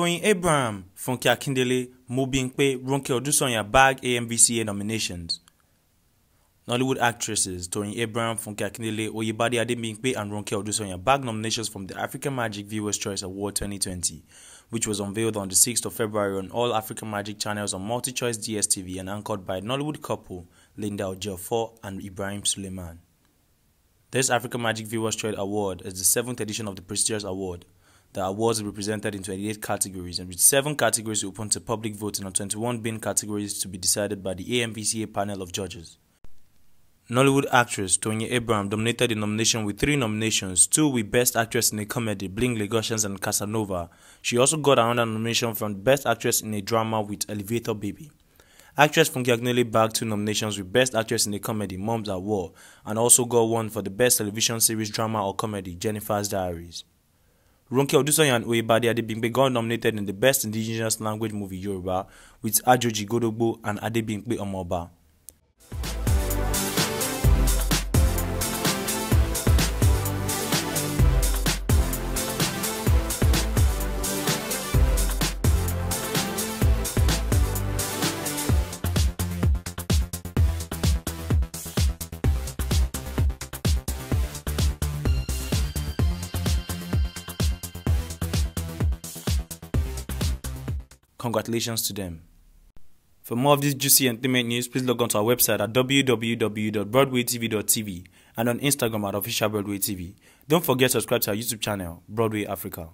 Toyin Abraham, Funke Akindele, Adebimpe, Ronke Odusanya bag AMVCA nominations. Nollywood actresses Toyin Abraham, Funke Akindele, Oyebade Adebimpe and Ronke Odusanya bagged nominations from the African Magic Viewers Choice Award 2020, which was unveiled on the 6th of February on all African Magic channels on MultiChoice DSTV and anchored by Nollywood couple Linda Ejiofor and Ibrahim Suleiman. This African Magic Viewers Choice Award is the 7th edition of the prestigious award. The awards will be presented in 28 categories, and with 7 categories open to public voting and 21 bin categories to be decided by the AMVCA panel of judges. Nollywood actress Toyin Abraham dominated the nomination with 3 nominations, 2 with Best Actress in a Comedy, Bling, Lagosians and Casanova. She also got another nomination from Best Actress in a Drama with Elevator Baby. Actress Funke Akindele bagged 2 nominations with Best Actress in a Comedy, Moms at War, and also got one for the Best Television Series Drama or Comedy, Jennifer's Diaries. Ronke Odusanya and Oyebade Adebimpe got nominated in the Best Indigenous Language Movie Yoruba with Ajoji Godobo and Adebimpe Omoba. Congratulations to them. For more of this juicy entertainment news, please log on to our website at www.broadwaytv.tv and on Instagram at officialbroadwaytv. Don't forget to subscribe to our YouTube channel, Broadway Africa.